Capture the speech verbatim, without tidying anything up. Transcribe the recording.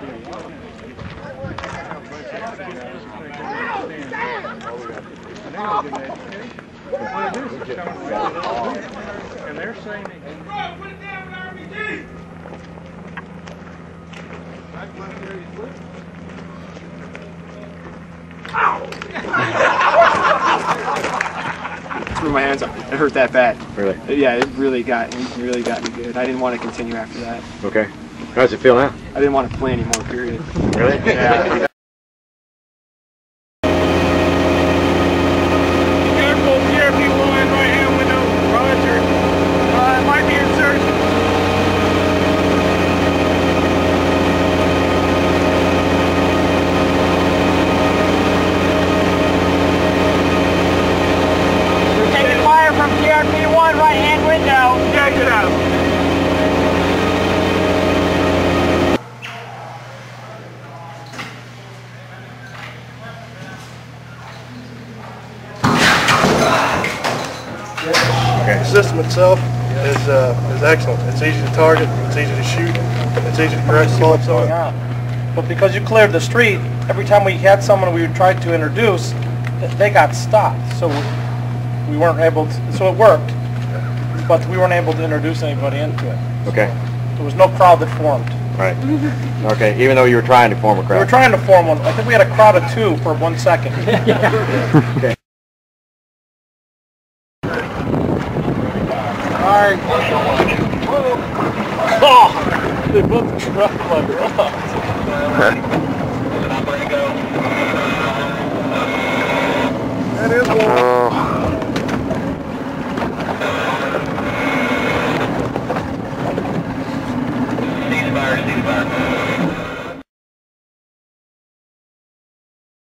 And they're saying that put it down with R B D. Threw my hands up. It hurt that bad. Really? Yeah, it really got it really got me good. I didn't want to continue after that. Okay. How does it feel now? I didn't want to play anymore, period. Really? Yeah. The system itself is uh, is excellent. It's easy to target, it's easy to shoot, it's easy to correct slots on. But because you cleared the street, every time we had someone we tried to introduce, they got stopped. So we weren't able to, so it worked, but we weren't able to introduce anybody into it. Okay. So there was no crowd that formed. Right. Okay, even though you were trying to form a crowd. We were trying to form one. I think we had a crowd of two for one second. Yeah. Okay. Alright. Oh! They both dropped my rocks. That is one. Cease fire, cease fire.